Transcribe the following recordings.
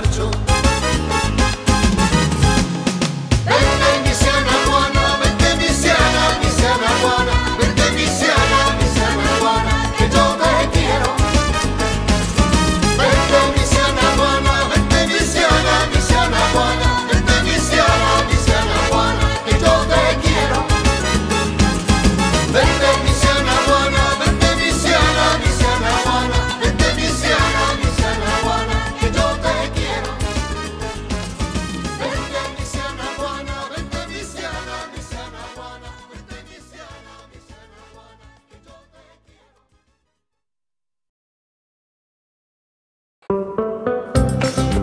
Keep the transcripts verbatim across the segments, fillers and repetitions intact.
marcho. Vente misiana guana, vente misiana, misiana guana, vente misiana, misiana guana, que yo te quiero. Vente misiana guana, vente misiana, misiana guana, vente misiana, misiana guana, que yo te quiero. Vente misiana guana, vente misiana, misiana guana, vente misiana, misiana guana, que yo te quiero. Vente misiana guana, vente misiana, misiana guana, vente misiana, misiana guana, que yo te quiero.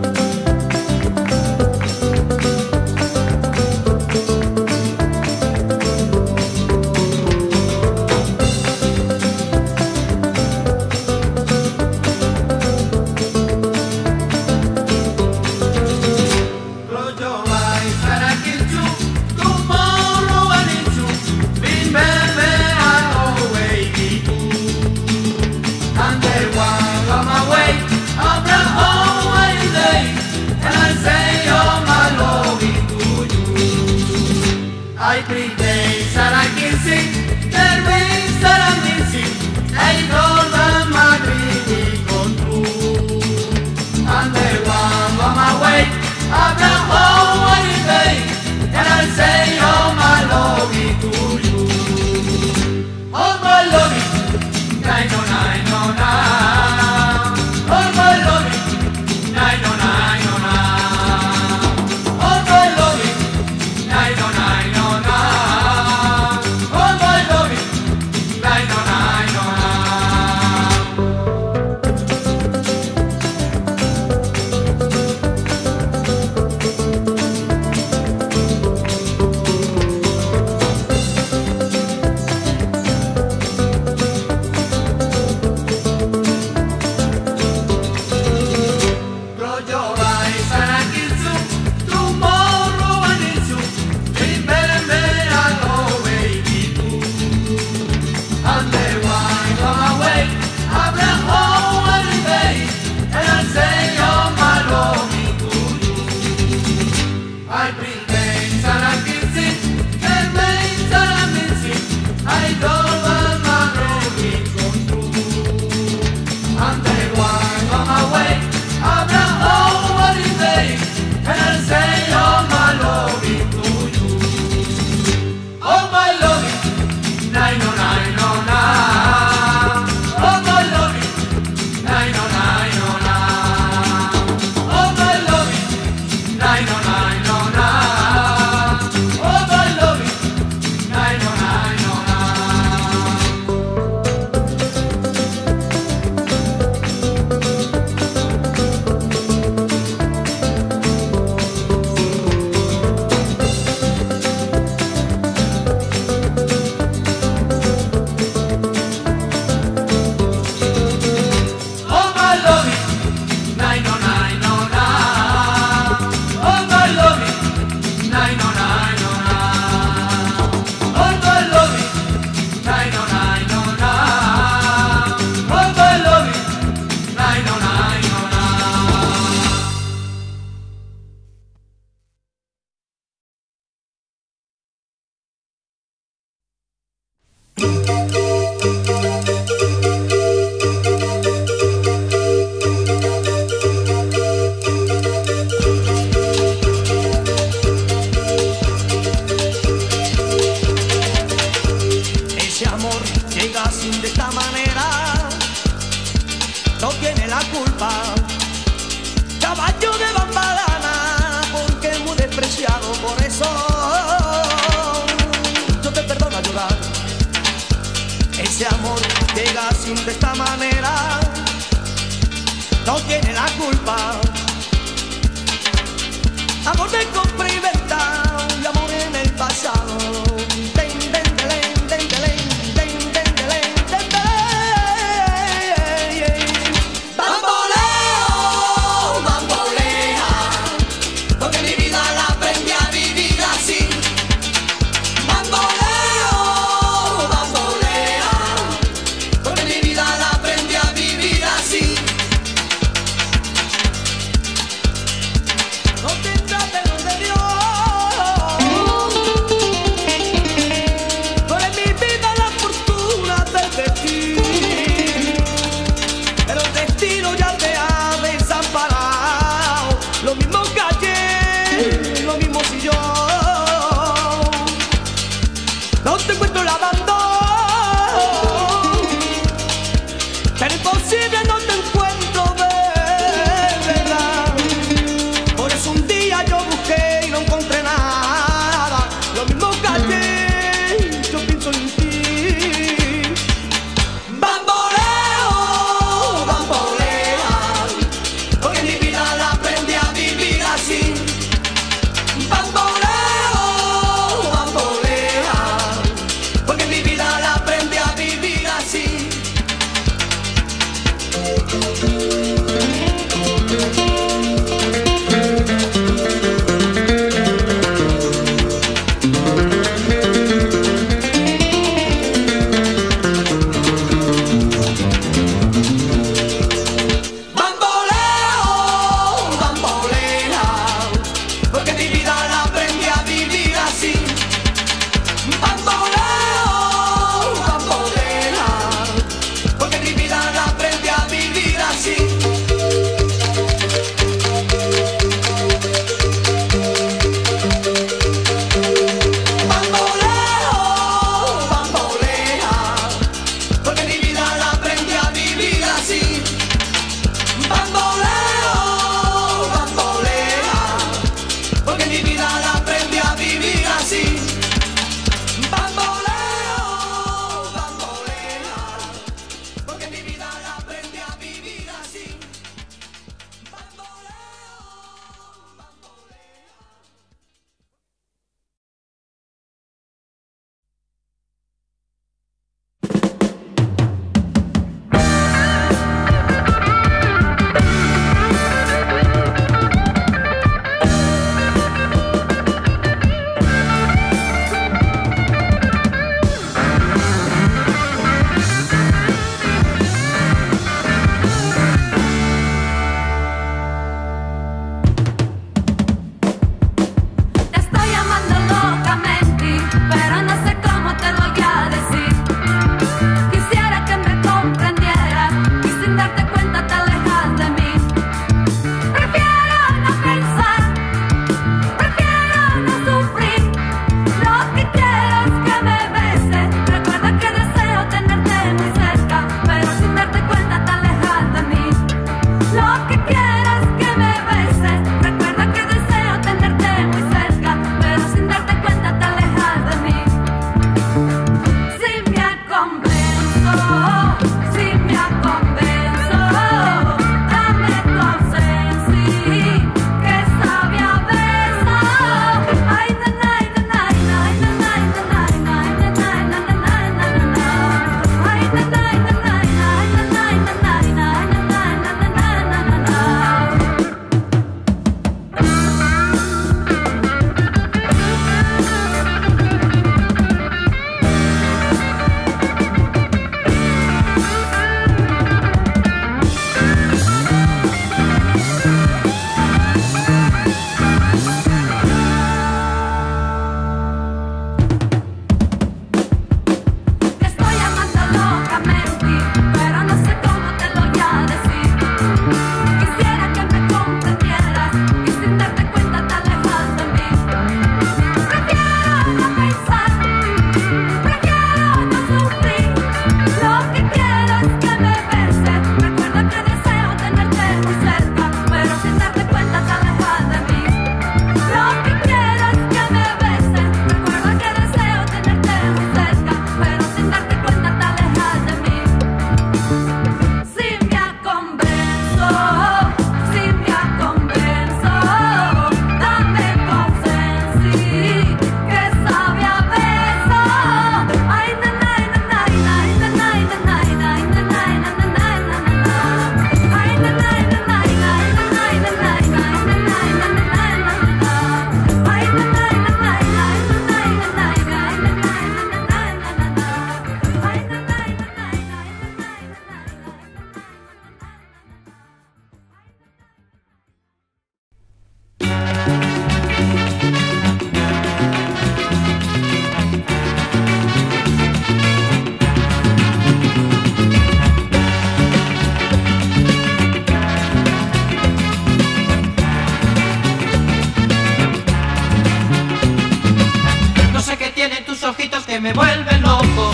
que me vuelve loco,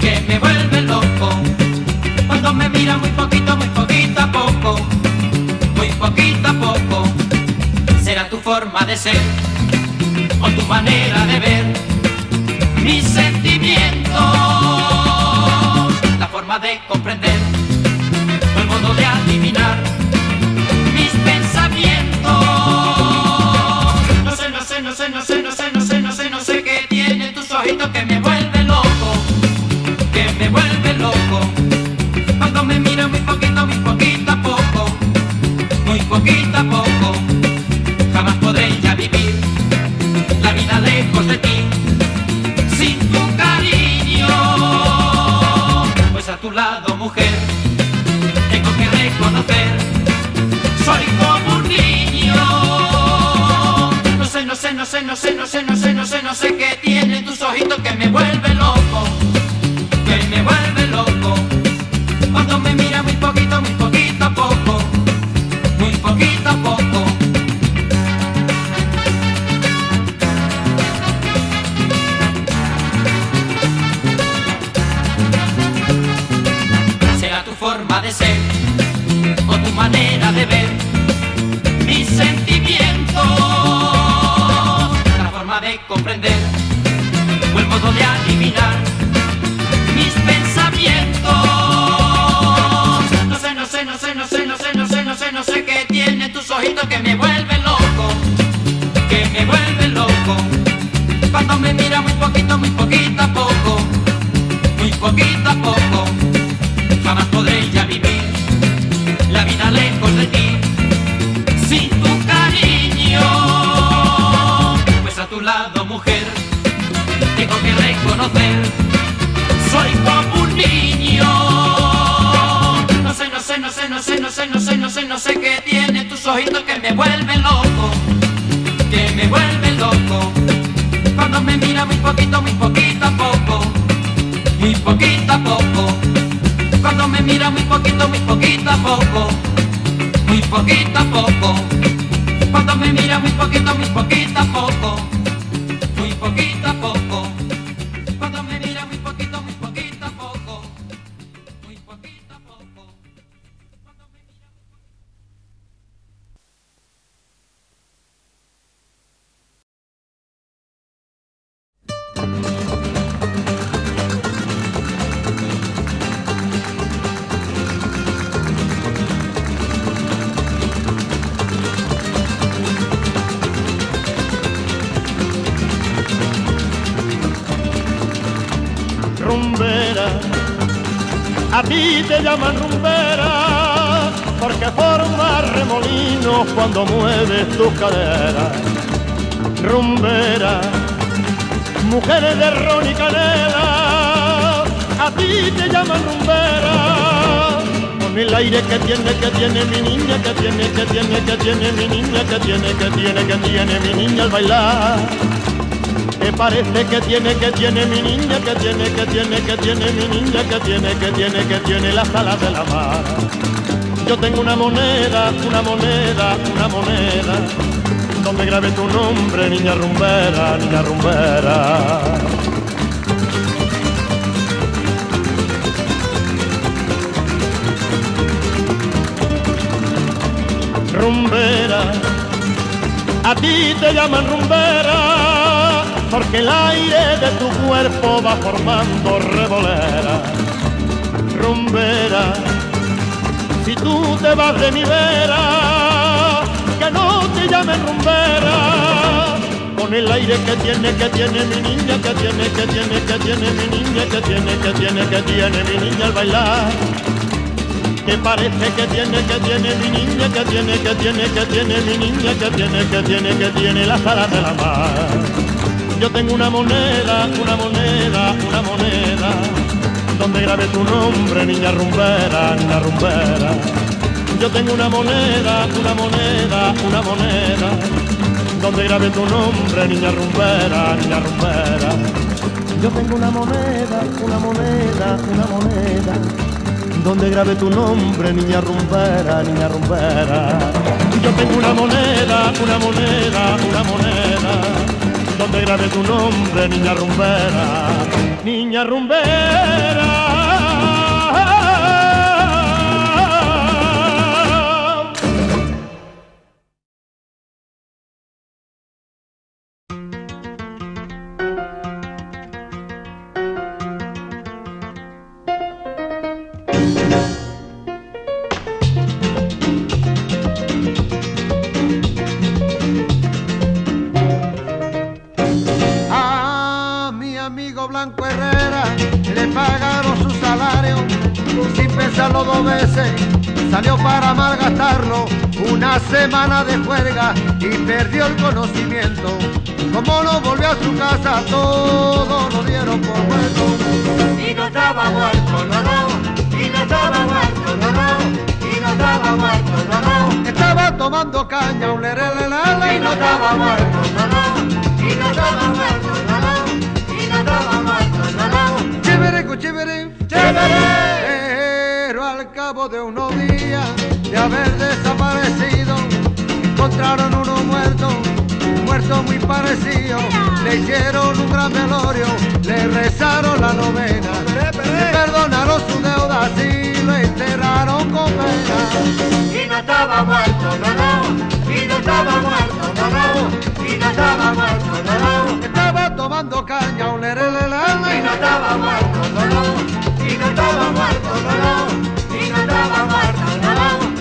que me vuelve loco, cuando me mira muy poquito, muy poquito a poco, muy poquito a poco. Será tu forma de ser o tu manera de ver mis sentimientos, la forma de comprender o el modo de adivinar mis pensamientos. No sé, no sé, no sé, no sé, no sé, no sé, no sé, no sé qué tiene tus ojitos que me vuelve loco, que me vuelve loco, cuando me mira muy poquito, muy poquito a poco, muy poquito a poco. Jamás podré ya vivir la vida lejos de ti, sin tu cariño, pues a tu lado, mujer, tengo que reconocer, soy como un niño. No sé, no sé, no sé, no sé, no sé, no sé, no sé, no sé qué tienen tus ojitos que me vuelven loco, que me vuelven loco, cuando me mira muy poquito, muy poquito a poco, muy poquito a poco. Forma de ser o tu manera de ver mis sentimientos, la forma de comprender o el modo de adivinar mis pensamientos. No sé, no sé, no sé, no sé, no sé, no sé, no sé, no sé qué tienen tus ojitos que me vuelven loco, que me vuelven loco, cuando me mira muy poquito, muy poquito a poco, muy poquito a poco. Jamás podré ya vivir la vida lejos de ti, sin tu cariño, pues a tu lado, mujer, tengo que reconocer, soy como un niño. No sé, no sé, no sé, no sé, no sé, no sé, no sé, no sé qué tienen tus ojitos que me vuelven loco, que me vuelven loco, cuando me mira muy poquito, muy poquito a poco, muy poquito a poco. Cuando me mira muy poquito, muy poquito a poco, muy poquito a poco. Cuando me mira muy poquito, muy poquito a poco, muy poquito a poco. Cuando me mira muy poquito, muy poquito a poco, muy poquito a poco. Cuando me mira... A ti te llaman rumbera porque forma remolinos cuando mueves tus caderas. Rumbera, mujeres de ron y canela, a ti te llaman rumbera. Con el aire que tiene, que tiene mi niña, que tiene, que tiene, que tiene mi niña, que tiene, que tiene, que tiene mi niña al bailar. Que parece que tiene, que tiene mi niña, que tiene, que tiene, que tiene mi niña, que tiene, que tiene, que tiene las alas de la mar. Yo tengo una moneda, una moneda, una moneda, donde grabé tu nombre, niña rumbera, niña rumbera. Rumbera, a ti te llaman rumbera porque el aire de tu cuerpo va formando revolera. Rumbera, si tú te vas de mi vera, que no te llamen rumbera. Con el aire que tiene, que tiene mi niña, que tiene, que tiene, que tiene mi niña, que tiene, que tiene, que tiene mi niña al bailar. Que parece que tiene, que tiene mi niña, que tiene, que tiene, que tiene mi niña, que tiene, que tiene, que tiene las alas de la mar. Yo tengo una moneda, una moneda, una moneda, donde grabé tu nombre, niña rumbera, niña rumbera. Yo tengo una moneda, una moneda, una moneda, donde grabé tu nombre, niña rumbera, niña rumbera. Yo tengo una moneda, una moneda, una moneda, donde grabé tu nombre, niña rumbera, niña rumbera. Yo tengo una moneda, una moneda, una moneda, canto te grabé tu nombre, niña rumbera, niña rumbera. Salió para malgastarlo una semana de juerga y perdió el conocimiento. Como no volvió a su casa, todo lo dieron por muerto. Y no estaba muerto, no, no. Y no estaba muerto, no, no. Y no estaba muerto, no, no. Estaba tomando caña, un lerele la la. Y no estaba muerto, no, no. Y no estaba muerto, no, no. Y no estaba muerto, no, no. Chévere, chévere, chévere. Al cabo de unos días de haber desaparecido, encontraron uno muerto, muerto muy parecido. Le hicieron un gran velorio, le rezaron la novena, le perdonaron su deuda, así lo enterraron con pena. Y no estaba muerto, no, no. Y no estaba muerto, no, no. Y no estaba muerto, no, no. Estaba tomando caña, un lerele la. Y no estaba muerto, no, no. Y no estaba muerto, no, no.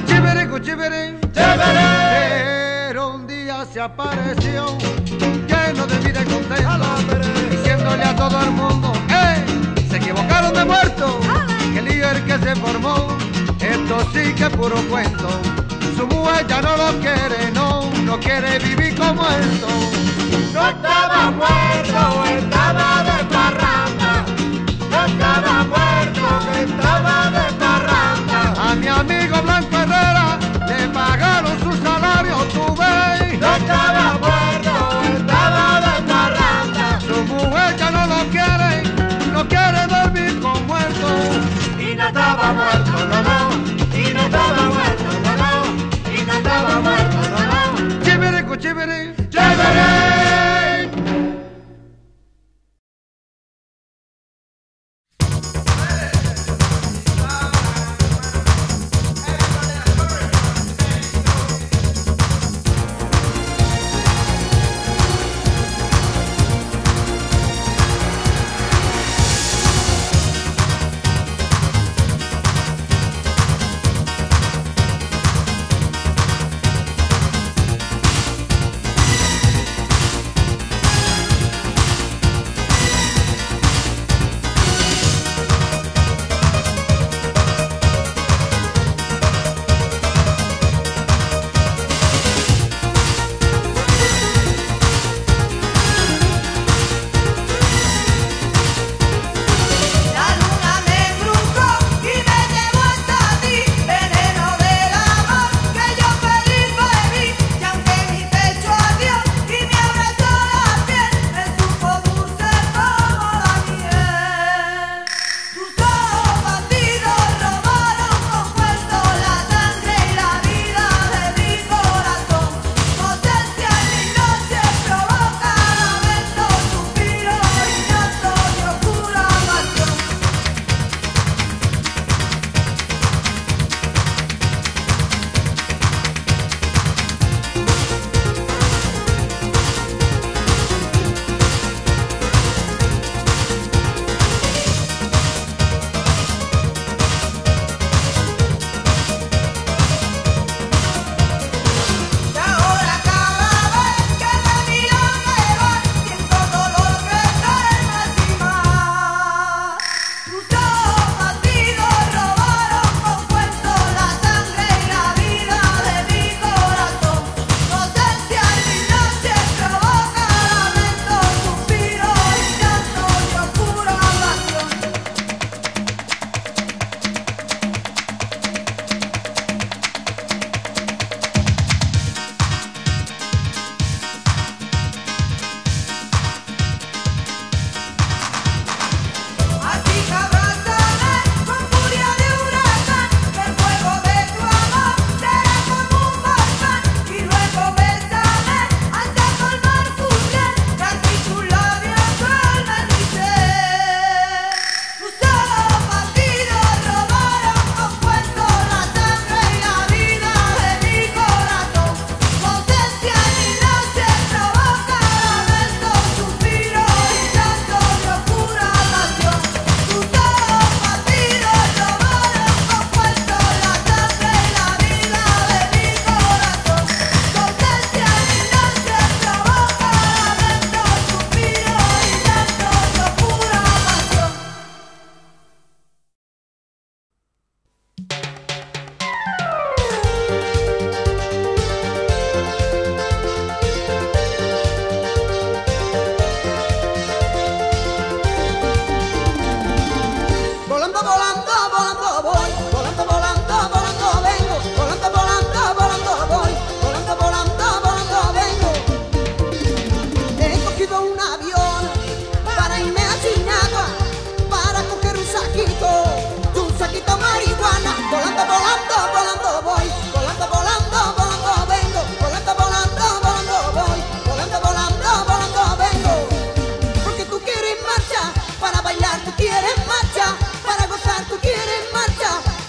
Chivereco, chivereco, chévere. Pero un día se apareció lleno de vida y contento, diciéndole a todo el mundo: ¡eh! Se equivocaron de muerto. Que el lío el que se formó, esto sí que es puro cuento. Su mujer ya no lo quiere, no, no quiere vivir como esto. No estaba muerto, estaba de parranda. No estaba muerto, estaba de parranda. A mi amigo Blanco Herrera le pagaron su salario, tu veis. No estaba muerto, estaba de parranda. Su mujer ya no lo quiere, no quiere dormir con muerto. Y no estaba muerto, no, no. Y no estaba muerto, no, no. Y no estaba muerto, no, no. Chévere, chévere, chévere.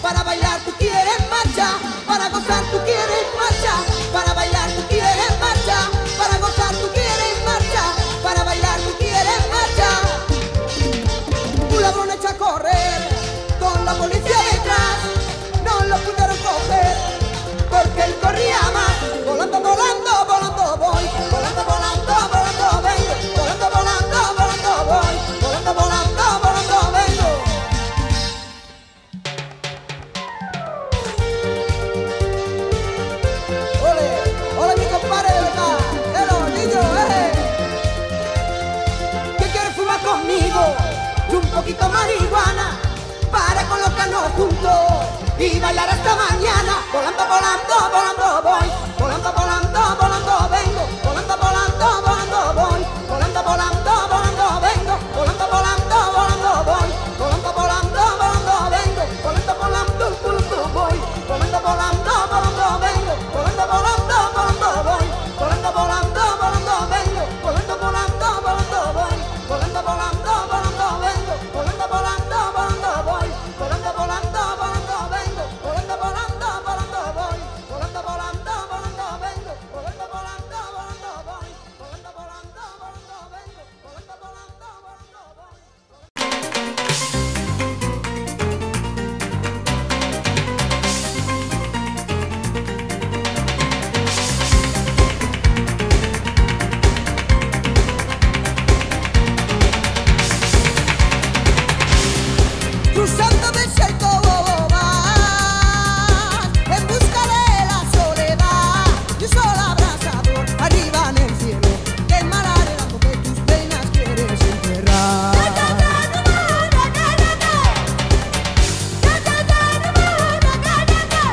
para bailar tú quieres marcha, para gozar tú quieres marcha, para bailar tú quieres marcha, para gozar tú quieres marcha, para bailar tú quieres marcha. Un ladrón echa a correr con la policía detrás, no lo pudieron coger porque él corría más. Volando, volando, volando voy, volando, volando, volando vengo, volando, volando, volando voy, volando, volando, volando vengo. Ole, ole mi compadre de verdad, de los niños, eh. ¿Qué quieres fumar conmigo? Y un poquito marihuana para colocarnos juntos y bailar hasta mañana. Volando, volando, volando voy, volando, volando, volando vengo, volando, volando, volando voy, volando, volando, volando vengo, volando, volando, volando voy, volando, volando, volando vengo, volando, volando, volando voy, volando, volando, volando vengo, volando, volando, volando voy, volando, volando, volando vengo, volando, volando, volando voy, volando, volando, volando vengo, volando, volando, volando voy, volando, volando, volando vengo, volando, volando, volando voy, volando, volando, volando vengo, volando, volando, volando voy, volando, volando, volando vengo, volando, volando, volando voy. Cruzando del charco vas en busca de la soledad y un sol abrasador arriba en el cielo, que el mar hará lo que tus penas quieres enterrar.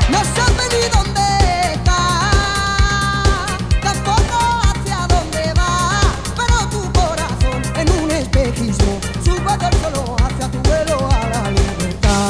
No sabes ni dónde estás, tampoco hacia dónde vas, pero tu corazón en un espejismo sube del suelo hacia tu vuelo a la libertad.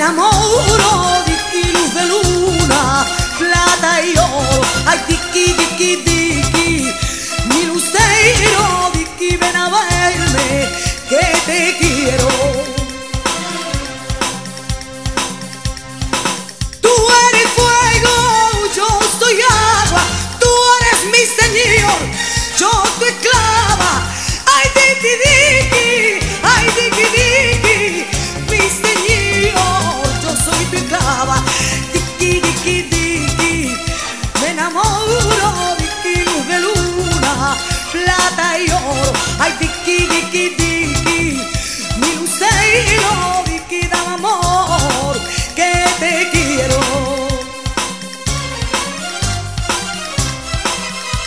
enamoro de ti, luz de luna, plata y oro. Ay, tiki, tiki, tiki, mi lucero, tiki, ven a verme, que te quiero. Tú eres fuego, yo soy agua, tú eres mi Señor, yo tu esclava. Ay, tiki, tiki, ay, tiki, tiki, mi Señor, yo soy tu esclava. Tiki, tiki, tiki, me enamoro de ti, luz de luna, plata y oro. Ay, tiki, tiki, tiki, mi lucero, tiki, dame amor, que te quiero.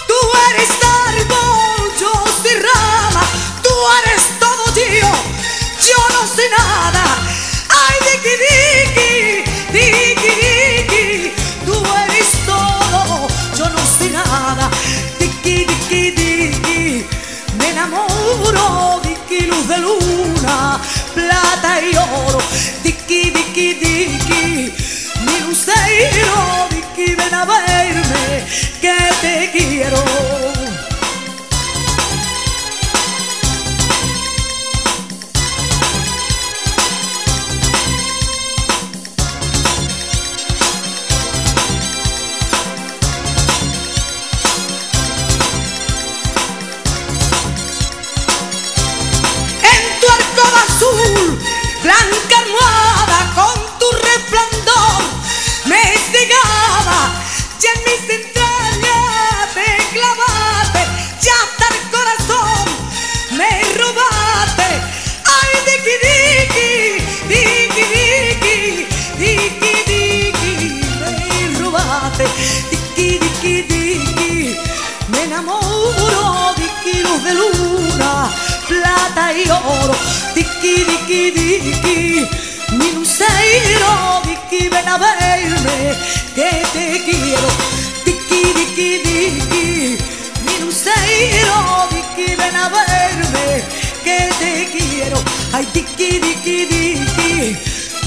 Tú eres árbol, yo soy rama, tú eres todo yo, yo no soy nada. Ay, tiki, tiki, tiki, tiki, tú eres todo, yo no soy nada. Tiki, tiki, tiki, me enamoro de ti, luz de luna, plata y oro. Tiki, tiki, tiki, mi lucero, tiki, ven a verme, que te quiero. Blanca almohada con tu resplandor me cegaba, ya en mis entrañas te clavaste, ya hasta el corazón me robaste. Ay, tiki, tiki, tiki, tiki, tiki, tiki, me robaste. Tiki, tiki, tiki, me enamoro de ti, luz de luna, plata y oro. Tiki, tiki, tiki, mi lucero, tiki, ven a verme, que te quiero. Tiki, tiki, tiki, mi lucero, tiki, ven a verme, que te quiero. Ay, tiki, tiki, tiki,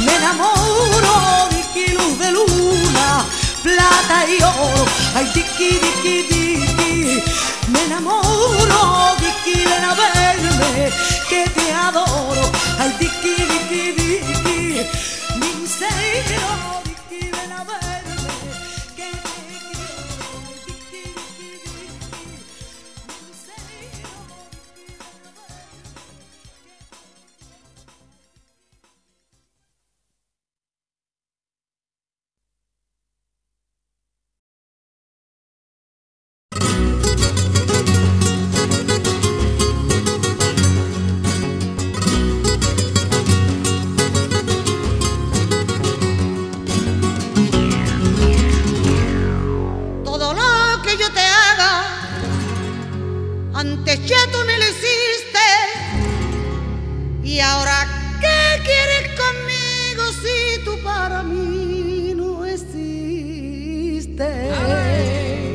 me enamoro de ti, luz de luna, plata y oro. Ay, tiki, tiki, tiki, me enamoro de ti, ven a verme, que te adoro. Ay, tiki, tiki, tiki, mi lucero, tiki, ven a verme, que te quiero. Ay, tiki, tiki, tiki, mi lucero, tiki, ven a verme. Antes ya tú me lo hiciste, y ahora ¿qué quieres conmigo si tú para mí no existes? ¡Ale!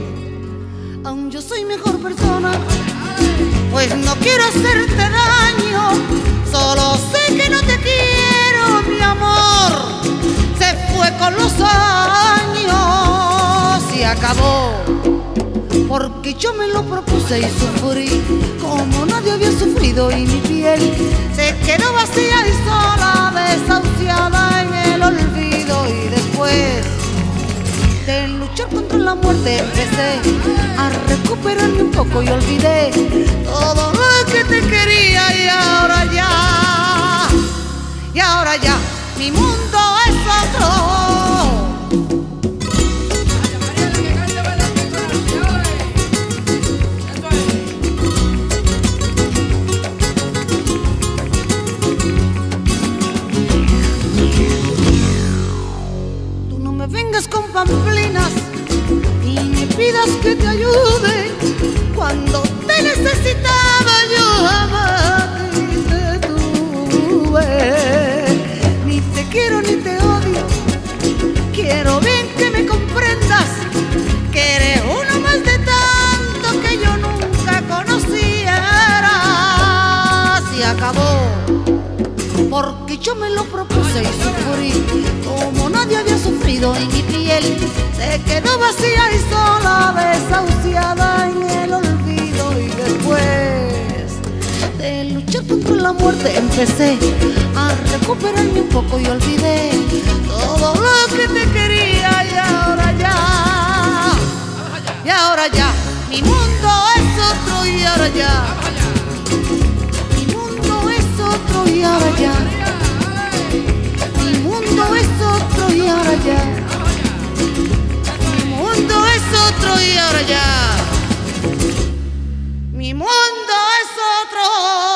Aún yo soy mejor persona, ¡ale!, pues no quiero hacerte daño, solo sé que no te quiero, mi amor se fue con los años y acabó. Porque yo me lo propuse y sufrí como nadie había sufrido, y mi piel se quedó vacía y sola, desahuciada en el olvido. Y después de luchar contra la muerte empecé a recuperarme un poco y olvidé todo lo que te quería. Y ahora ya, y ahora ya, mi mundo es otro. Con pamplinas y me pidas que te ayude, cuando te necesitaba yo jamás te tuve. Ni te quiero ni te odio, quiero bien que me comprendas, que eres uno más de tanto que yo nunca conociera. Se acabó porque que yo me lo propuse y sufrí como nadie había sufrido en mi piel. Se quedó vacía y sola, desahuciada en el olvido. Y después de luchar contra la muerte empecé a recuperarme un poco y olvidé todo lo que te quería. Y ahora ya, y ahora ya, mi mundo es otro. Y ahora ya, mi mundo es otro. Y ahora ya, mi mundo es otro. Y ahora ya, mi mundo es otro. Y ahora ya, mi mundo es otro.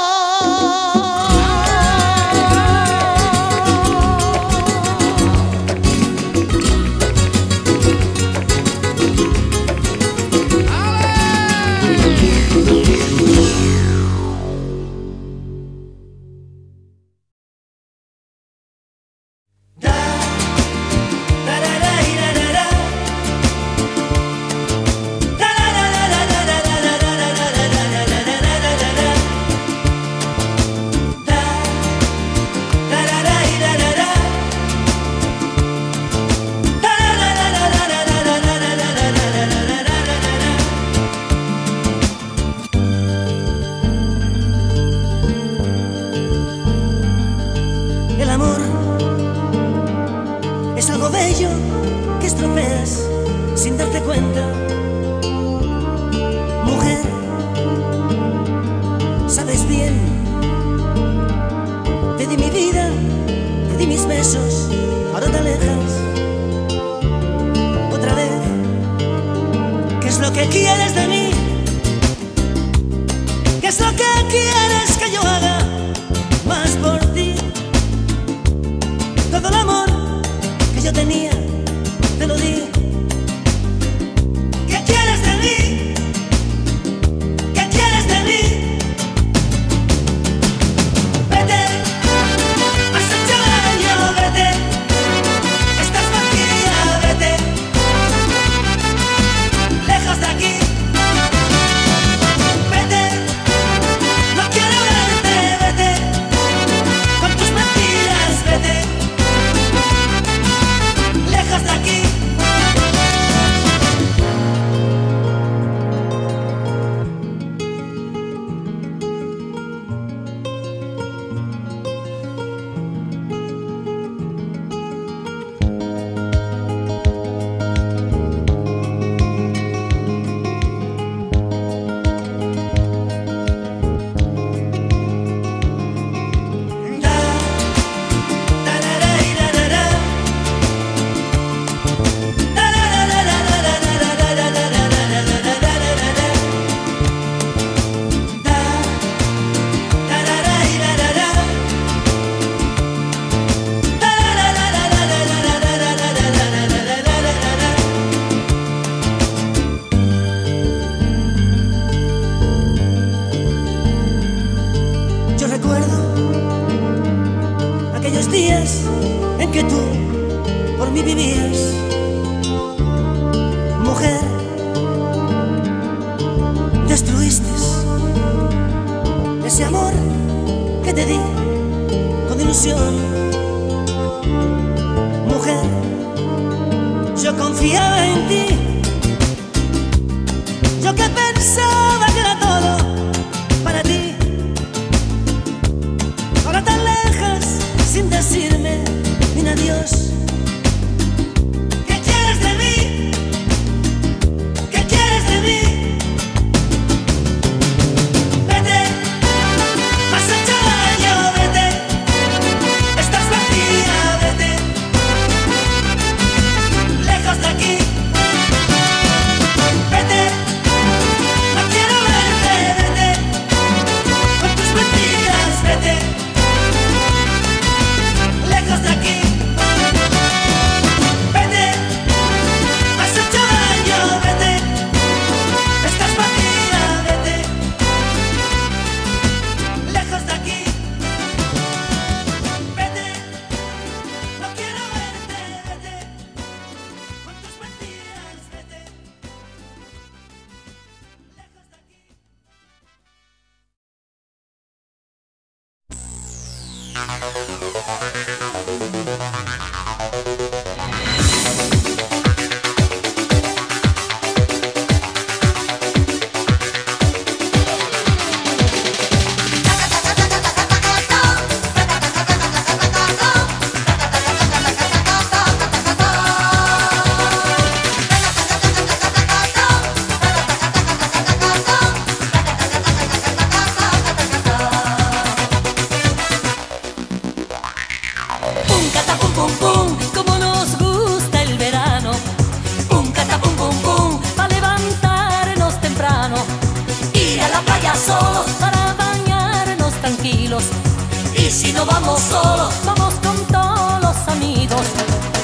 si no vamos solos, vamos con todos los amigos.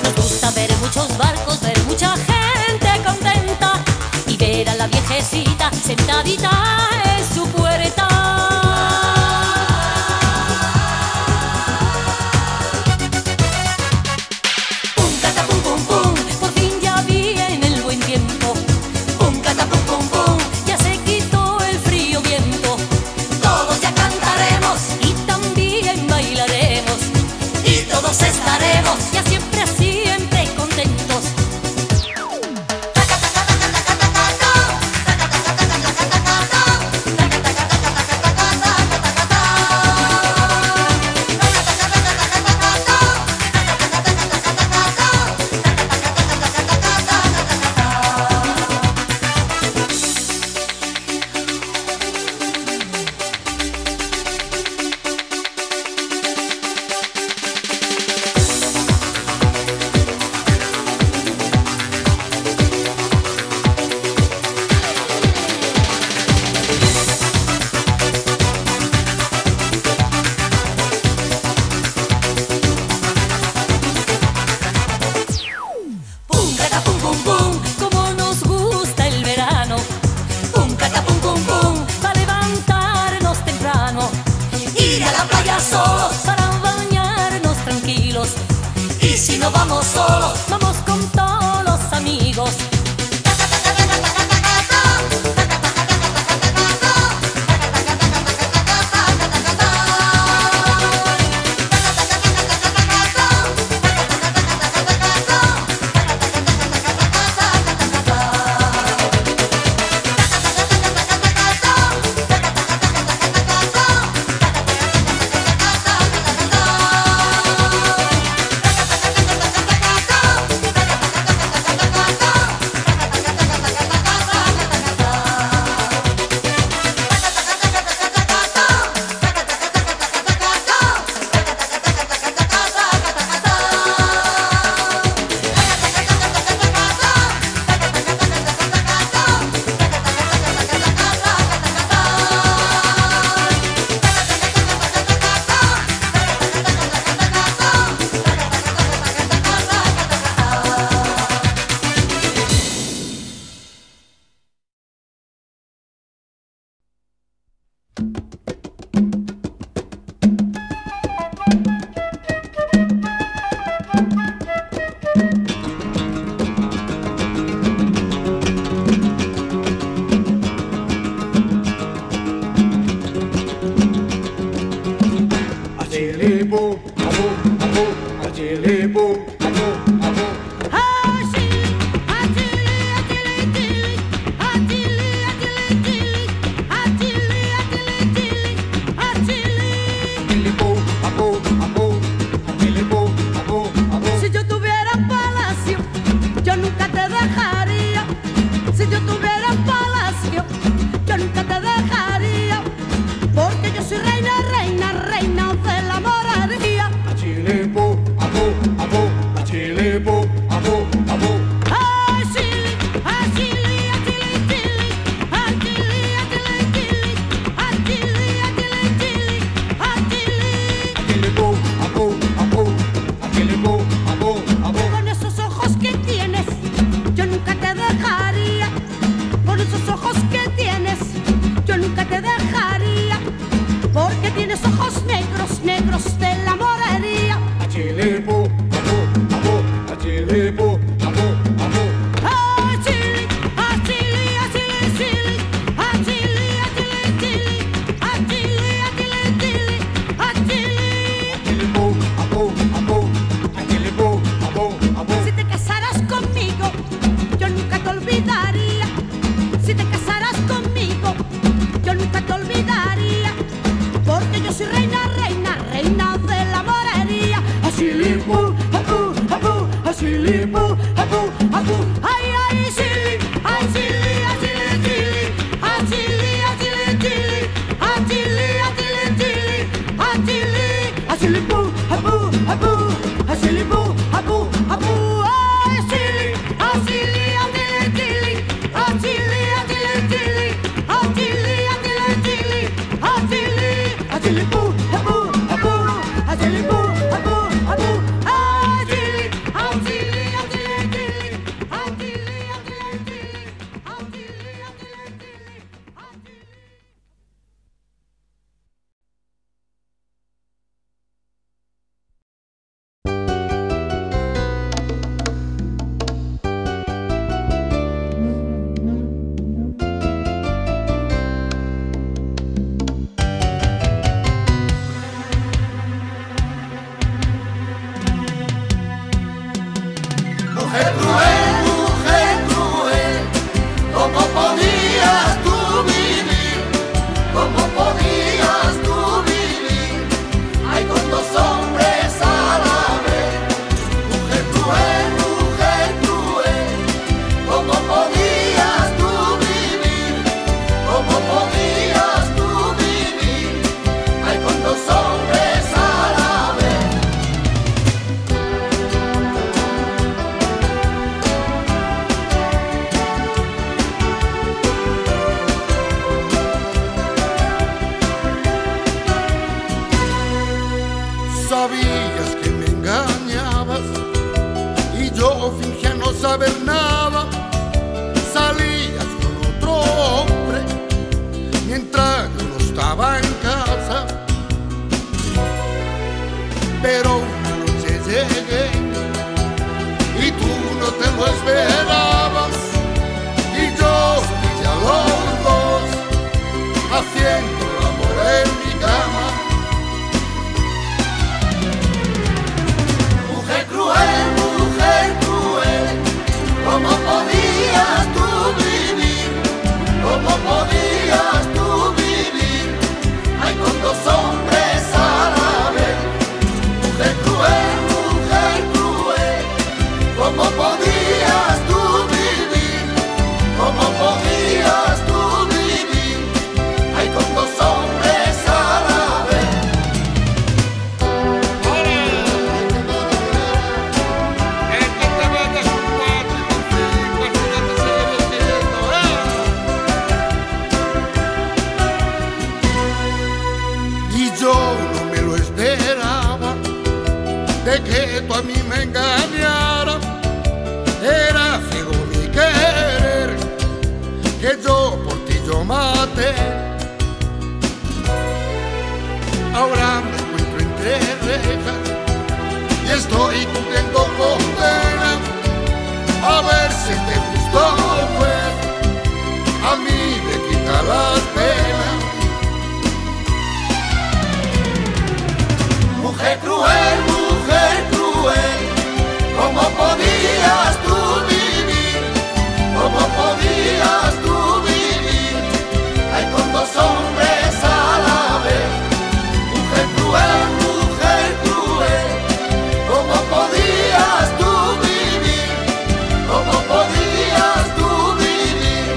Nos gusta ver muchos barcos, ver mucha gente contenta y ver a la viejecita sentadita en su puerta. Pum, cata, pum, pum, pum, por fin ya viene el buen tiempo. Pum, cata, pum, pum, pum, ya se quitó el frío viento. Todos ya cantaremos y también bailaremos y todos estaremos ya siempre, siempre contentos. Solos para bañarnos tranquilos, y si no vamos solos, vamos con todos los amigos. Sabías que me engañabas y yo fingía no saber nada. Salías con otro hombre mientras yo no estaba en casa. Pero una noche llegué y tú no te lo esperabas, y yo pillé a los dos haciendo el amor en mi cama. De que tú a mí me engañara, era ciego mi querer, que yo por ti yo maté. Ahora me encuentro entre rejas y estoy cumpliendo condena. A ver si te gustó, pues a mí me quita las penas. Mujer cruel, ¿cómo podías tú vivir? ¿Cómo podías tú vivir? Ay, con dos hombres a la vez. Mujer cruel, mujer cruel, ¿cómo podías tú vivir? ¿Cómo podías tú vivir?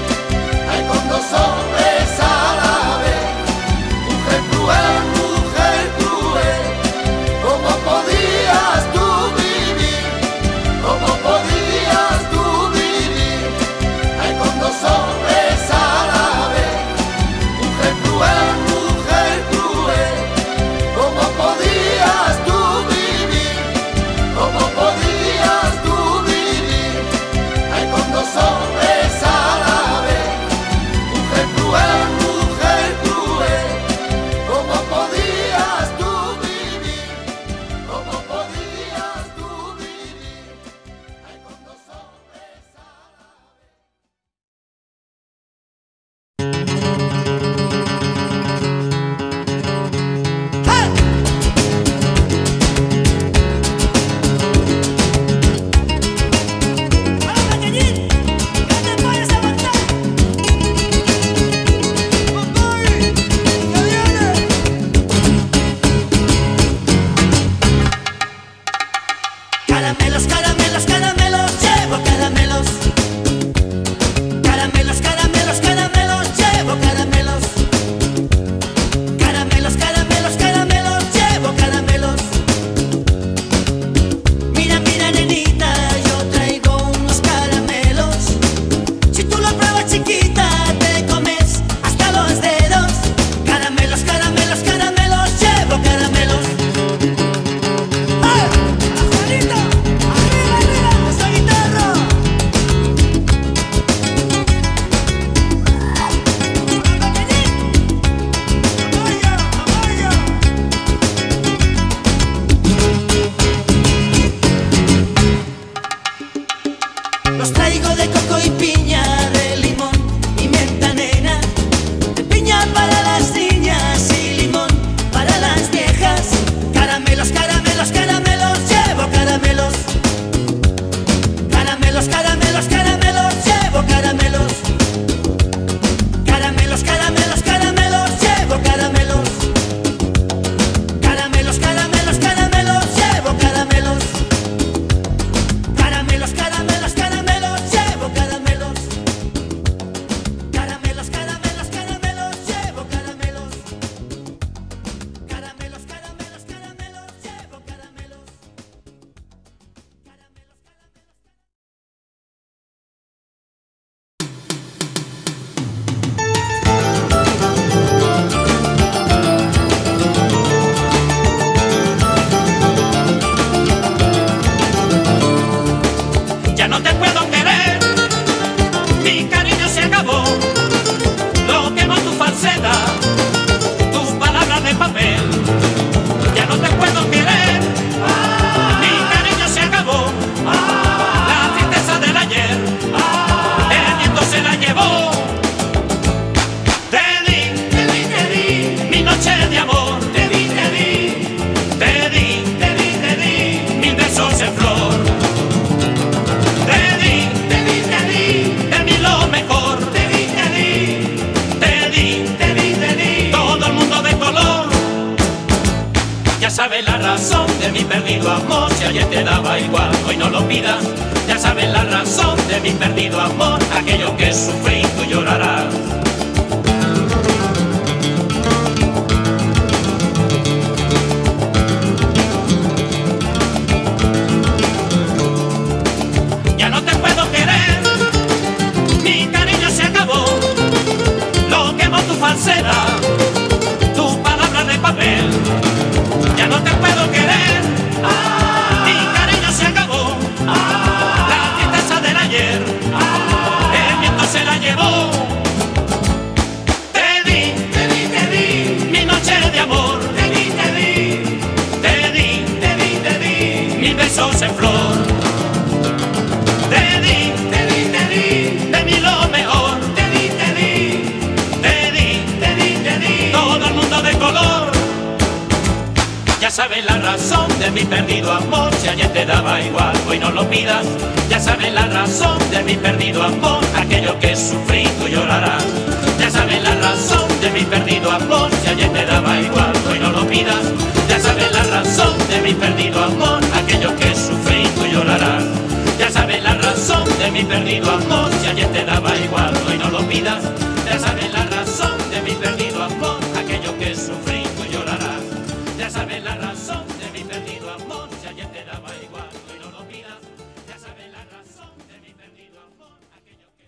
Ay, con dos hombres a la vez. Mujer cruel, mujer cruel, ¿cómo podías tú vivir? ¡Arriba! perdido amor, si ayer te daba igual, hoy no lo pidas. Ya sabes la razón de mi perdido amor, aquello que sufrí tú llorarás. Tu palabra de papel, ya no te puedo querer, ah, mi cariño se acabó, ah, la tristeza del ayer, ah, el viento se la llevó. Te di, te di, te di, mi noche de amor, te di, te di, te di, te di, te di, mis besos en flor. Te di, te di, te di, de mí lo mejor, te di, te di. Ya sabes la razón de mi perdido amor, si ayer te daba igual, hoy no lo pidas. Ya sabes la razón de mi perdido amor, aquello que sufrí tú llorarás. Ya sabes la razón de mi perdido amor, si ayer te daba igual, hoy no lo pidas. Ya sabes la razón de mi perdido amor, aquello que sufrí tú llorarás. Ya sabes la razón de mi perdido amor, si ayer te daba igual, hoy no lo pidas. Ya sabes la razón de mi perdido amor, aquello que sufrí tú llorarás. Ya sabes la razón de mi perdido amor, si ayer te daba igual, hoy no lo pidas. Ya sabes la razón de mi perdido amor, aquello que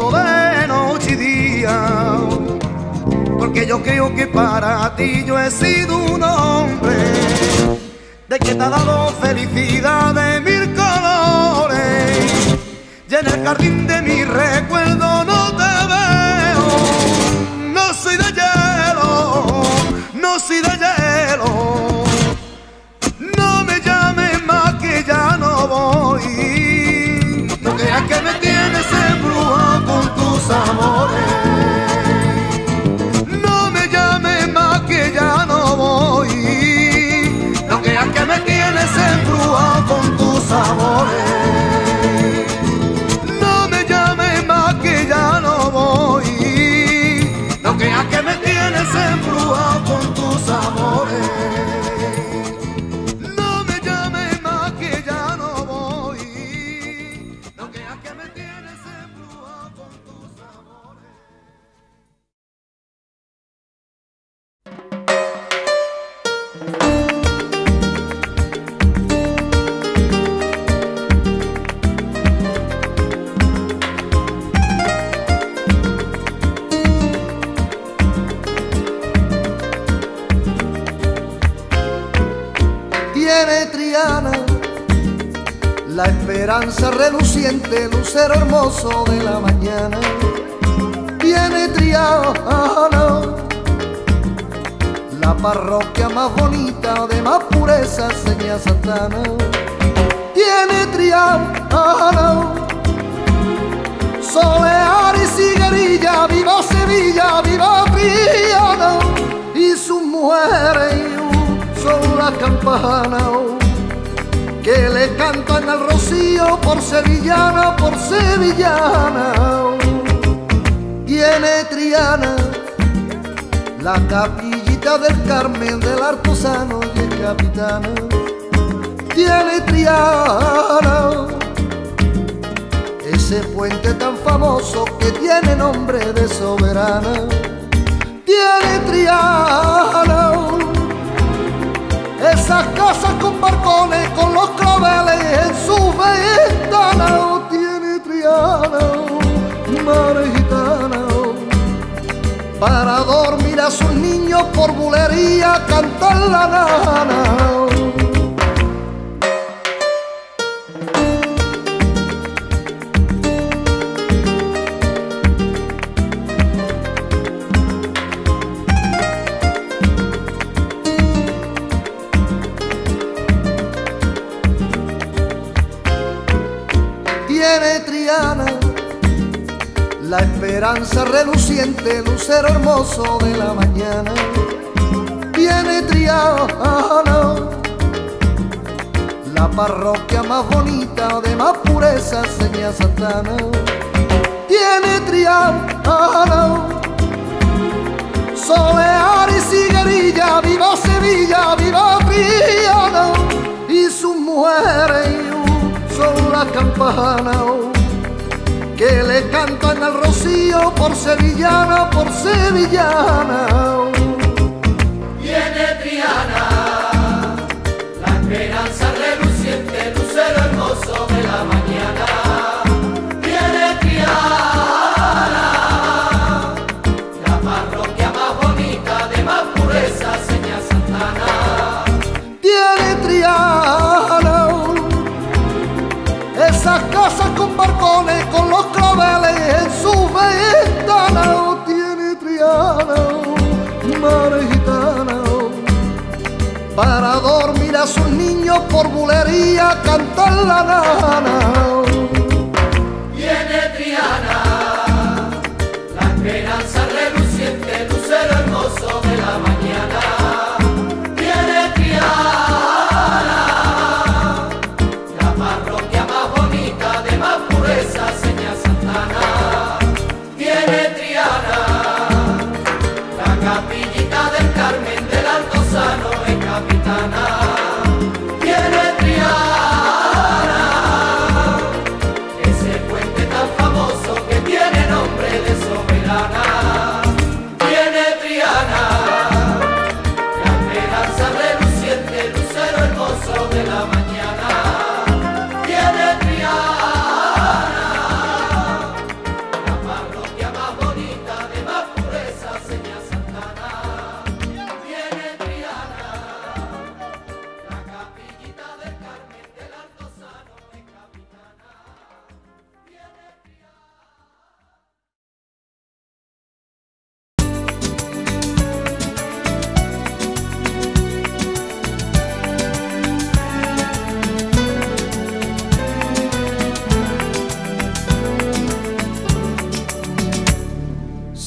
de noche y día, porque yo creo que para ti yo he sido un hombre de que te ha dado felicidad de mil colores, y en el jardín de mi recuerdo no te veo. No soy de hielo, no soy de hielo, no me llames más que ya no voy. No creas que me tienes embrujado con tus amores, no me llames más que ya no voy. No creas que me tienes embrujado con tus amores, no me llames más que ya no voy. No creas que me tienes embrujado con tus amores. La esperanza reluciente, lucero hermoso de la mañana. Viene Triana, la parroquia más bonita, de más pureza enseña Santana. Viene Triana, solear y cigarilla, viva Sevilla, viva Triana. Y sus mujeres son las campanas que le cantan al rocío por sevillana, por sevillana. Tiene Triana la capillita del Carmen, del artesano y el capitano. Tiene Triana ese puente tan famoso que tiene nombre de soberana. Tiene Triana esas casas con balcones, con los claveles en sus ventanas. Tiene Triana, madre gitana, para dormir a sus niños por bulería, cantar la nana. La esperanza reluciente, lucero hermoso de la mañana. Viene Triana, la parroquia más bonita, de más pureza enseña Santana. Viene Triana, solear y cigarilla, viva Sevilla, viva Triana. Y sus mujeres son las campanas que le cantan al rocío por sevillana, por sevillana. Viene Triana, la esperanza reluciente, lucero hermoso de la mañana. Viene Triana, la parroquia más bonita, de más pureza seña Santana. Viene Triana, esas casas con balcones, con los claveles en sus ventanas. Tiene Triana, madre gitana, para dormir a sus niños por bulería, cantar la nana. Viene Triana, la esperanza reluciente, lucero hermoso de la mañana. Viene Triana, la parroquia más bonita, de más pureza, seña Santana. Tiene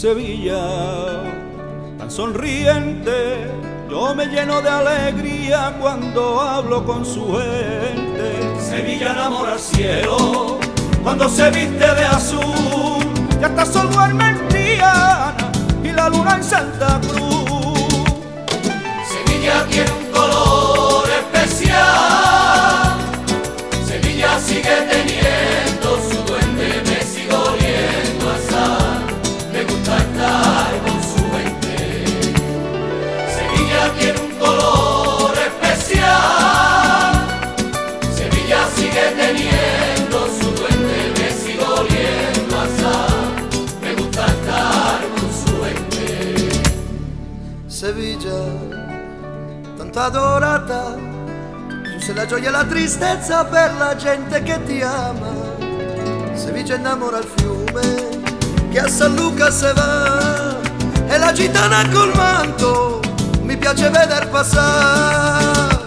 Sevilla tan sonriente, yo me lleno de alegría cuando hablo con su gente. Sevilla enamora al cielo cuando se viste de azul, ya está sol duerme en Triana y la luna en Santa Cruz. Sevilla tiene un color especial, Sevilla sigue teniendo su duende, me sigo oliendo a sal, me gusta estar con su gente. Sevilla tiene un color especial, Sevilla sigue teniendo su duende, me sigo oliendo a sal, me gusta estar con su gente. Sevilla, tanta adorata, se la gioia e la tristezza per la gente che ti ama. Sevilla innamora il fiume che a San Luca se va, e la gitana col manto mi piace veder passar.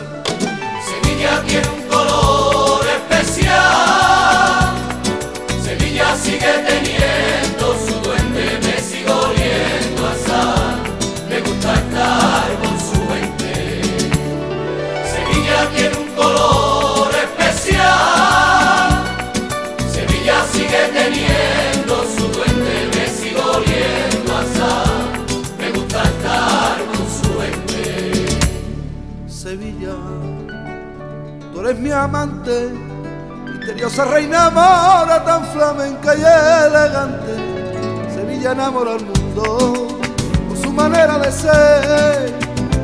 Sevilla tiene un colore especial, Sevilla sigue teniendo su duende, me sigo oliendo a sal, me gusta estar con su gente. Sevilla tiene un color especial, Sevilla sigue teniendo su duende, me sigo oliendo a sal, me gusta estar con su gente. Sevilla, tú eres mi amante, misteriosa reina mora tan flamenca y elegante. Sevilla enamora al mundo por su manera de ser,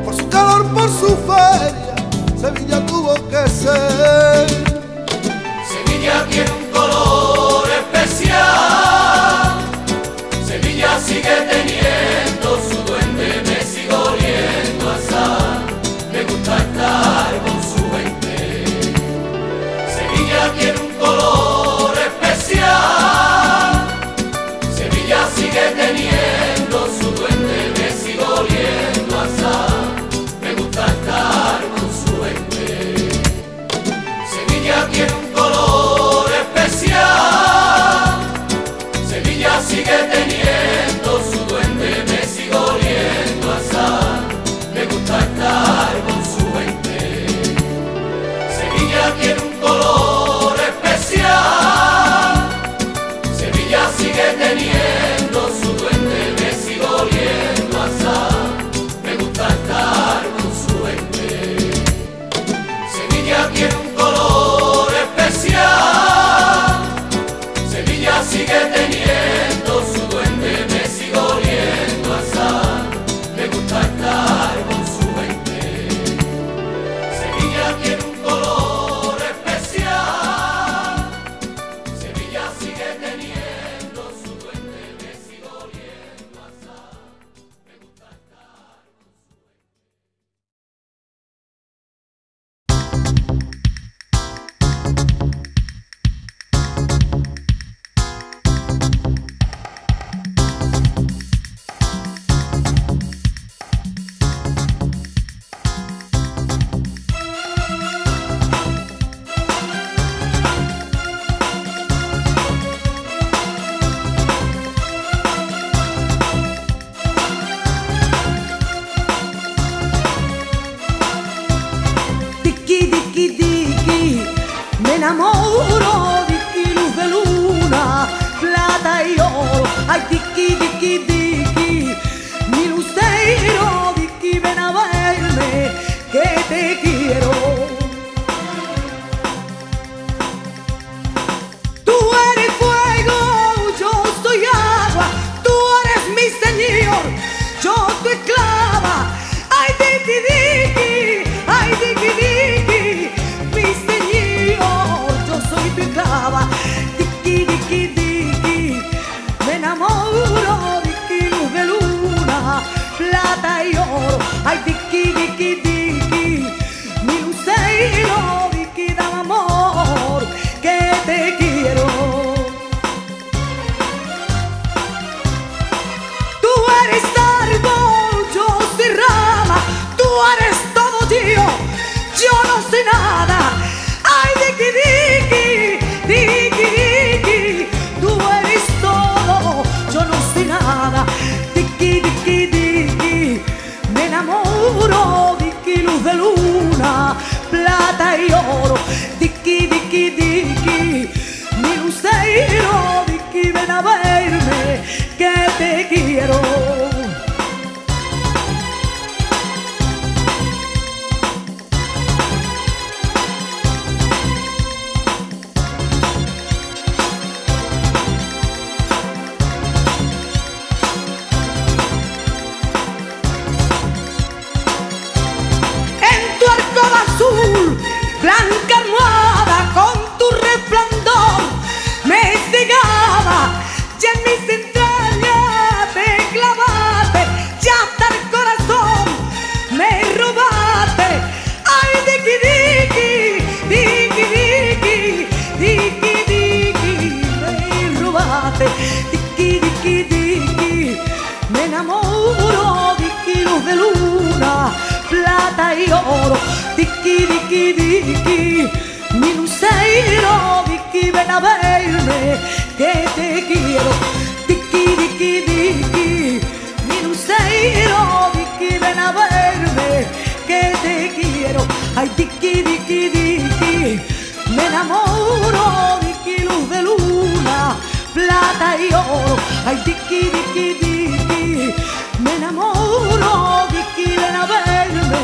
por su calor, por su feria, Sevilla tuvo que ser. Sevilla tiene un color especial, Sevilla sigue teniendo su duende, me sigo oliendo a sal, me gusta estar con su gente. Sevilla tiene un color especial, Sevilla sigue teniendo su duende, me sigo oliendo a sal, me gusta estar con su gente. Sevilla tiene un color especial, Sevilla sigue teniendo su duende, me sigo oliendo a sal, me gusta estar con su gente. Sevilla tiene un color especial, Sevilla sigue teniendo su duende, me sigo oliendo a sal, me gusta estar con su gente. Sevilla tiene un color especial, Sevilla sigue teniendo su duende, me sigo oliendo a sal, me gusta estar con su gente. Sevilla tiene un color especial, Sevilla sigue teniendo su duende, me sigo oliendo a sal, me gusta estar. Tiki, tiki, tiki, me enamoro. ojos de luna, plata y oro. Diqui, diqui, diqui, mi luceiro, diqui, ven a verme, que te quiero. Diqui, diqui, diqui, mi luceiro, diqui, ven a verme, que te quiero. Ay, diqui, diqui, diqui, me enamoro, diqui, luz de luna, plata y oro. Ay, diqui, diqui, diqui, me enamoro, diqui, ven a verme,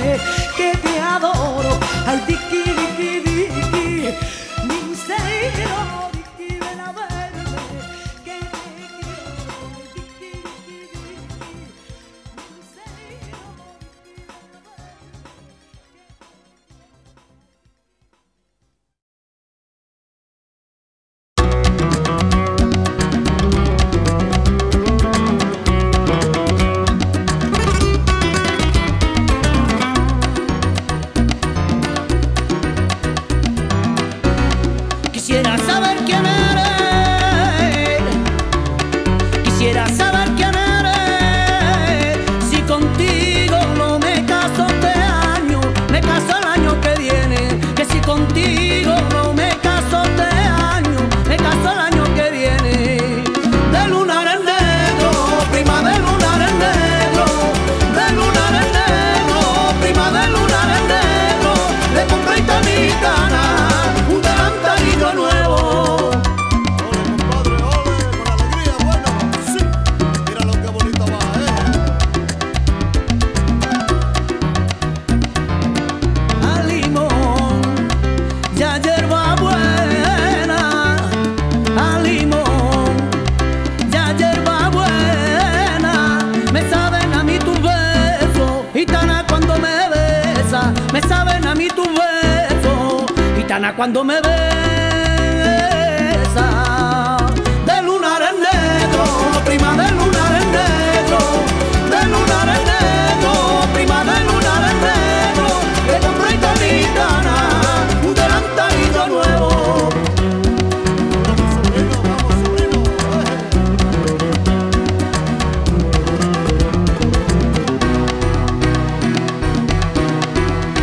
que te adoro. Ay, diqui, diqui, diqui, mi lucero, diqui, ven a verme, que te quiero. Diqui, diqui, diqui, mi lucero, diqui, ven a verme. Cuando me besa, de lunar en negro, prima de lunar en negro, de lunar en negro, prima de lunar en negro, le compré italiana un delantalito nuevo.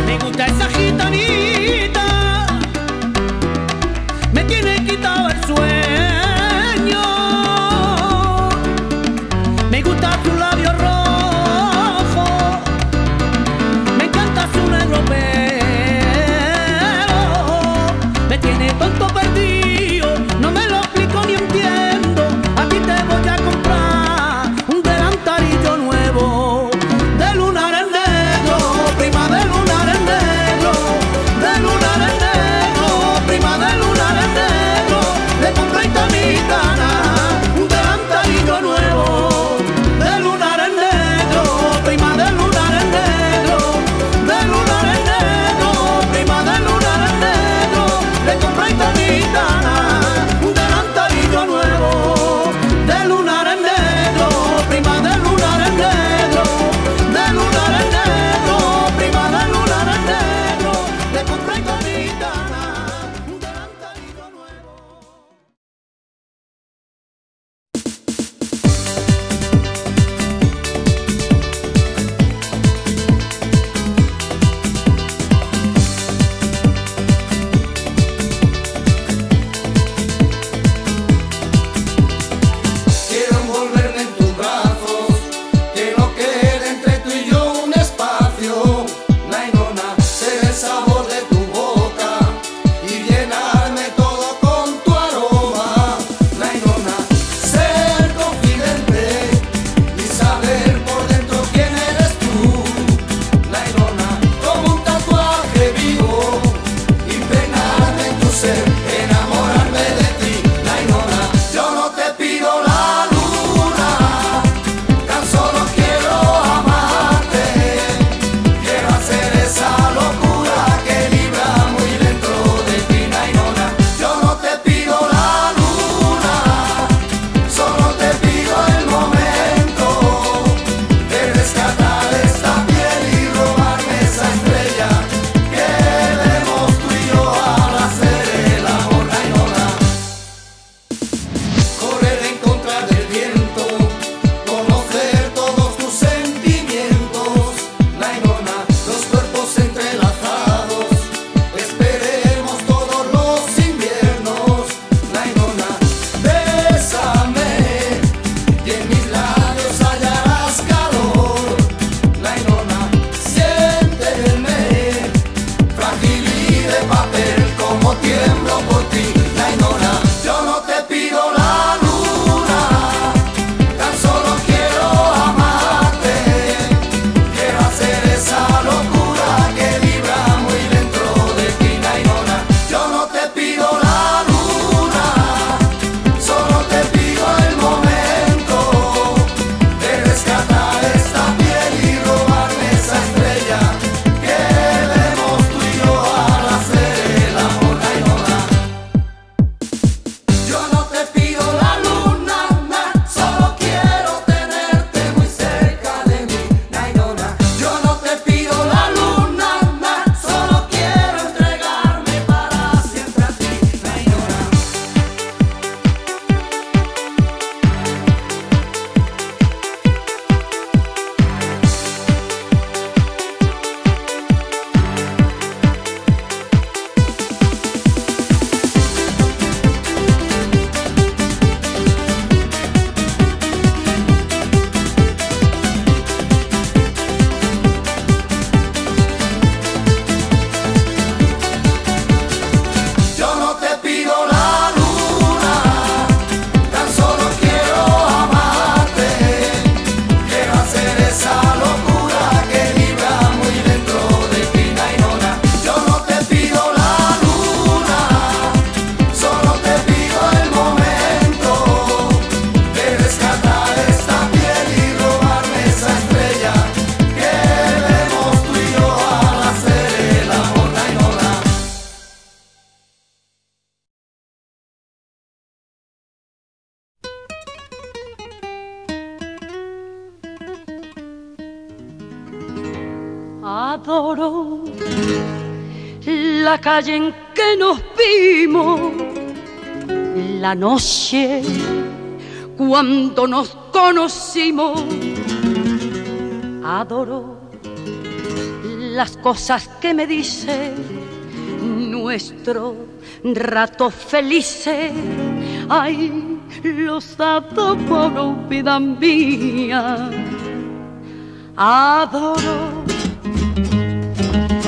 Me gusta esa gitanita adoro la calle en que nos vimos, la noche cuando nos conocimos. Adoro las cosas que me dice nuestro rato felices. Ay, los adoro, vida mía. Adoro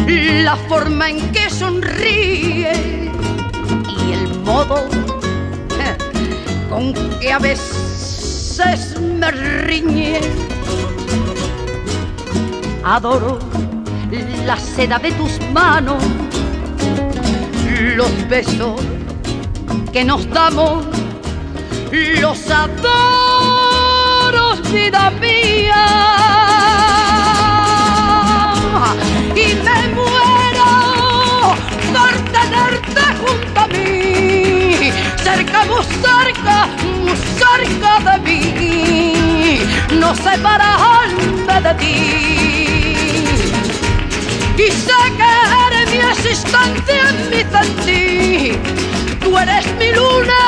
la forma en que sonríe y el modo con que a veces me riñe. Adoro la seda de tus manos, los besos que nos damos. Los adoro, vida mía, y me muero por tenerte junto a mí, cerca, muy cerca, muy cerca de mí, no separarme de ti. Y sé que eres mi existencia, mi sentir, tú eres mi luna,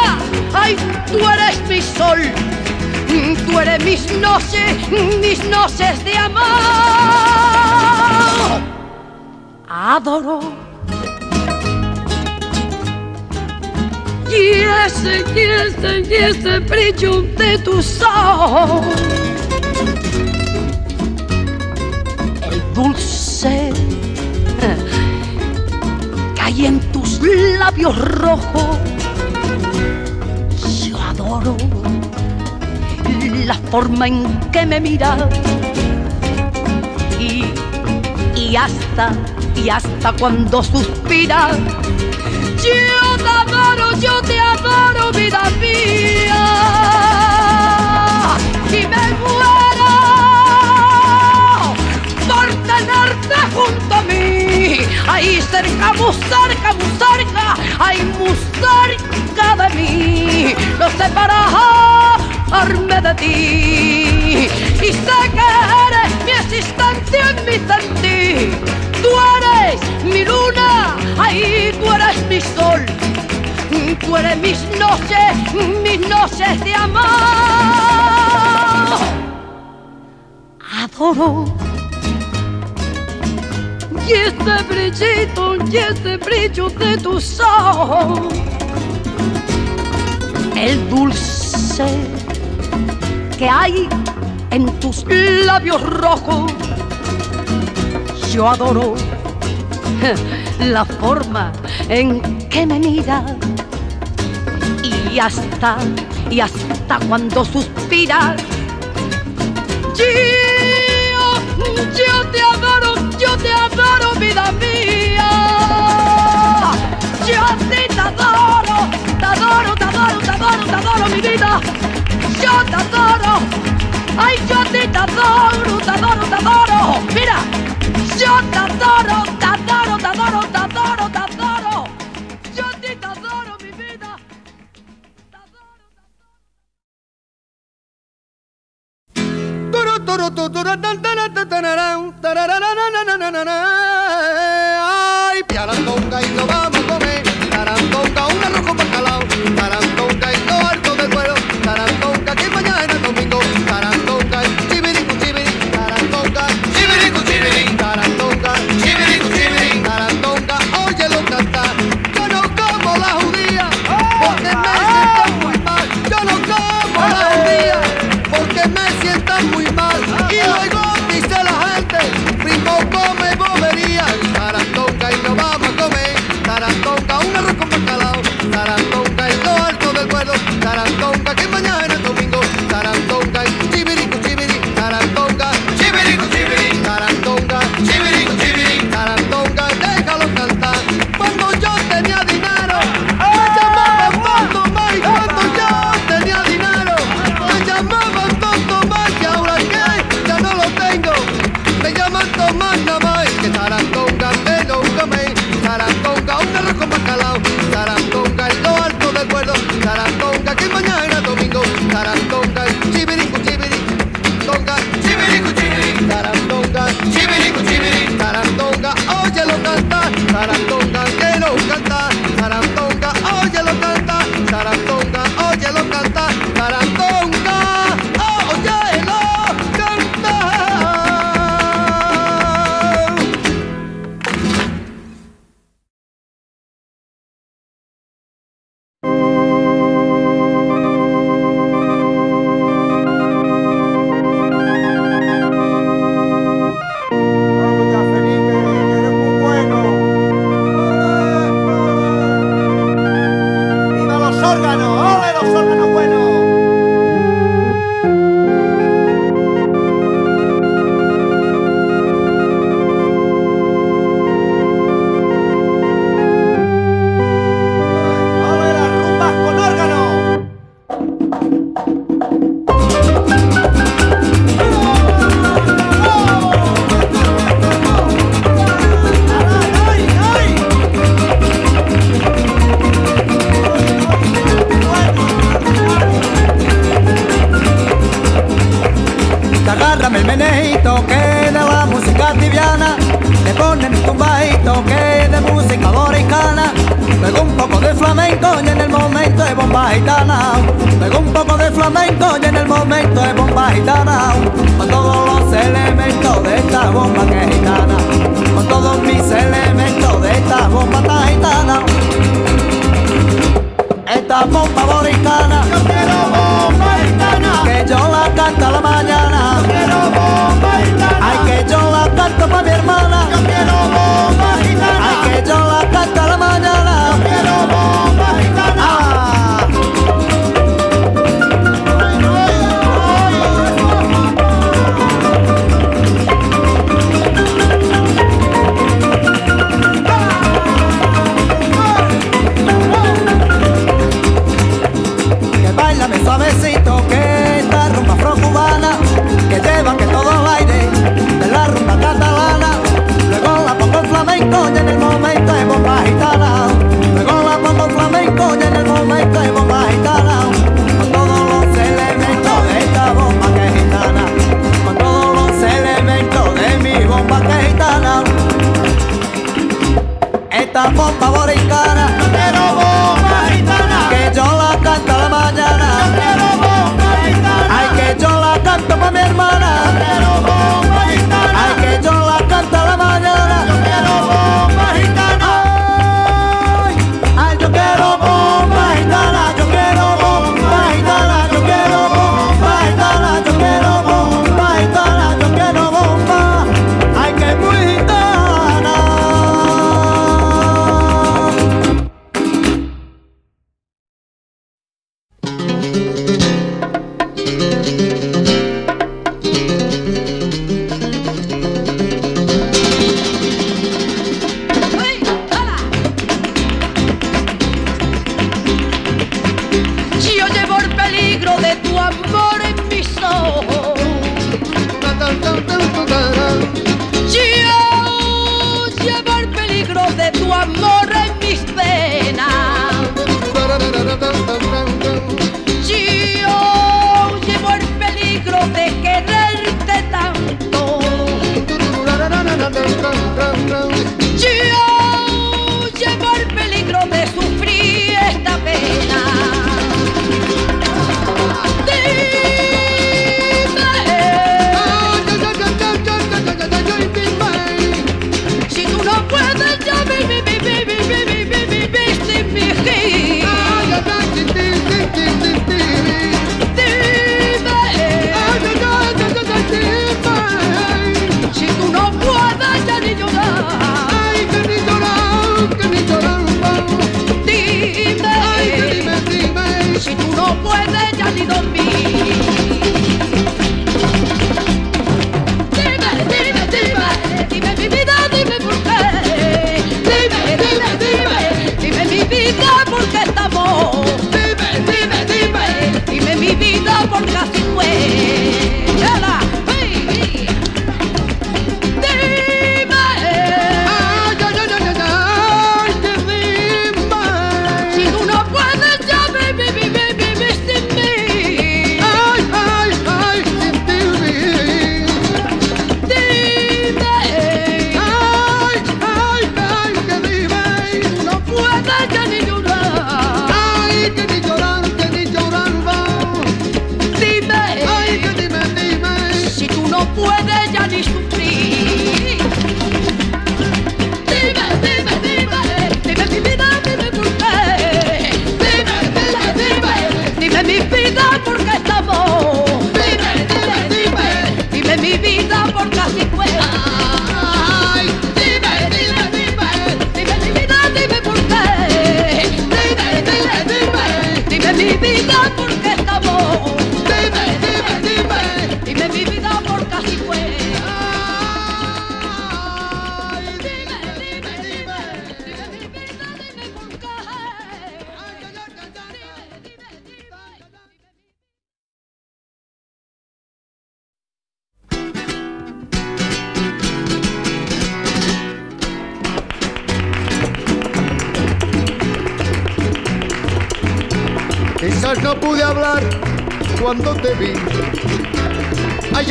ay, tú eres mi sol, tú eres mis noches, mis noches de amor. Adoro. Y ese, y ese, y ese brillo de tus ojos, el dulce que hay en tus labios rojos. Yo adoro la forma en que me miras y, y hasta, y hasta cuando suspiras. Yo te adoro, yo te adoro, vida mía, y me muero por tenerte junto a mí, ahí cerca, muy cerca, muy cerca, ahí muy cerca de mí, no separarme de ti. Y sé que eres mi existencia, mi sentir, tú eres mi luna, ahí tú eres mi sol, tú eres mis noches, mis noches de amor. Adoro. Y este brillito, y este brillo de tus ojos, el dulce que hay en tus labios rojos. Yo adoro la forma en que me miras y hasta, y hasta cuando suspiras. Yo, yo te adoro, yo te adoro, vida mía. Yo a ti te adoro, te adoro, te adoro, te adoro, te adoro, mi vida. Yo te adoro, ay, yo a ti te adoro, te adoro, te adoro, mira. Yo te adoro, te adoro, te adoro, te adoro, te adoro. Yo a ti te adoro, mi vida. Te adoro, te adoro. Ay, piarantonga y no vamos a comer. Tarantonga, un arroz con bacalao. Tarantonga y no harto de cuero. Tarantonga, que mañana es domingo. Tarantonga y chibiricu chibiri. Tarantonga, chibiricu chibiri. Tarantonga, chibiricu chibiri. Tarantonga, óyelo cantar. Yo no como la judía porque me sientan muy mal. Yo no como la judía porque me sientan muy mal. Y luego dice la gente, primo come bobería. Tarantonga y no vamos a comer. Tarantonga. agárrame el meneito, que de la música tibiana le ponen un tumbaito, que de música boricana, luego un poco de flamenco y en el momento de bomba gitana, luego un poco de flamenco y en el momento de bomba gitana, con todos los elementos de esta bomba que es gitana, con todos mis elementos de esta bomba tan gitana, esta bomba boricana. Yo quiero bomba gitana, que yo la canto a la mañana. Yo quiero bomba gitana, ay que yo la canto pa' mi hermana. Yo quiero bomba gitana, ay que yo la canto a la mañana. Yo quiero bomba gitana. Ah. Suavecito, que esta rumba afrocubana, que lleva que todo el aire de la rumba catalana, luego la pongo en flamenco y en el momento es bomba gitana, luego la pongo en flamenco y en el momento es bomba gitana, con todos los elementos de esta bomba que es gitana, con todos los elementos de mi bomba que es gitana, esta bomba boricana. Yo quiero bomba gitana, que yo la canto a la mañana. Yo quiero bomba gitana, ay que yo la canto pa' mi hermana. Yo quiero bomba gitana, ay que yo la canto a la mañana. Yo quiero bomba gitana, ay, ay yo quiero bomba gitana. Yo quiero bomba gitana, yo quiero bomba gitana. Yo quiero bomba gitana, yo quiero bomba, ay que muy gitana.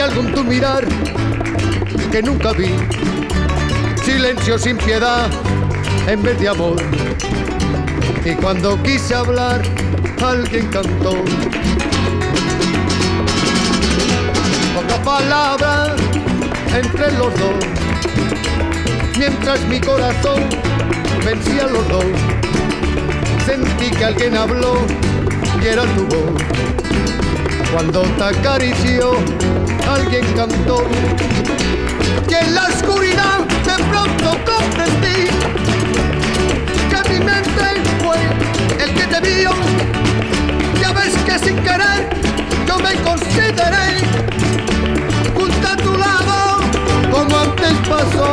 hay algo en tu mirar que nunca vi. Silencio sin piedad en vez de amor. Y cuando quise hablar, alguien cantó. Pocas palabras entre los dos, mientras mi corazón vencía los dos. Sentí que alguien habló y era tu voz. Cuando te acarició, alguien cantó. Y en la oscuridad de pronto comprendí que mi mente fue el que te vio. Ya ves que sin querer yo me consideré junto a tu lado, como antes pasó.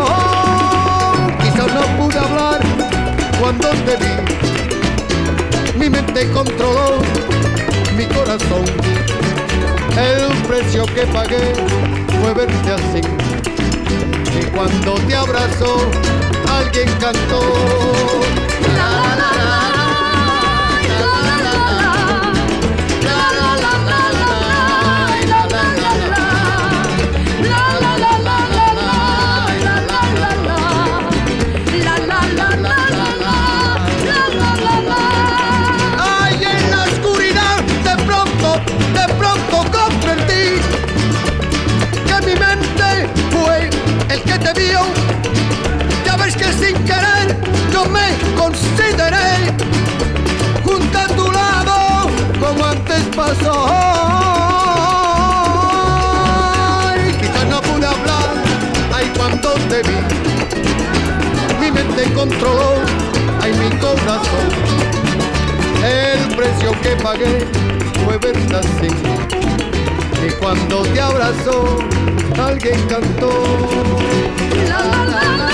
Quizás no pude hablar cuando te vi. Mi mente controló mi corazón. El precio que pagué fue verte así. Y cuando te abrazó, alguien cantó. La, la, la. Consideré junto a tu lado como antes pasó. Ay, quizás no pude hablar, ay, cuando te vi. Mi mente controló, ay, mi corazón. El precio que pagué fue verte así. Y cuando te abrazó, alguien cantó. La, la, la, la.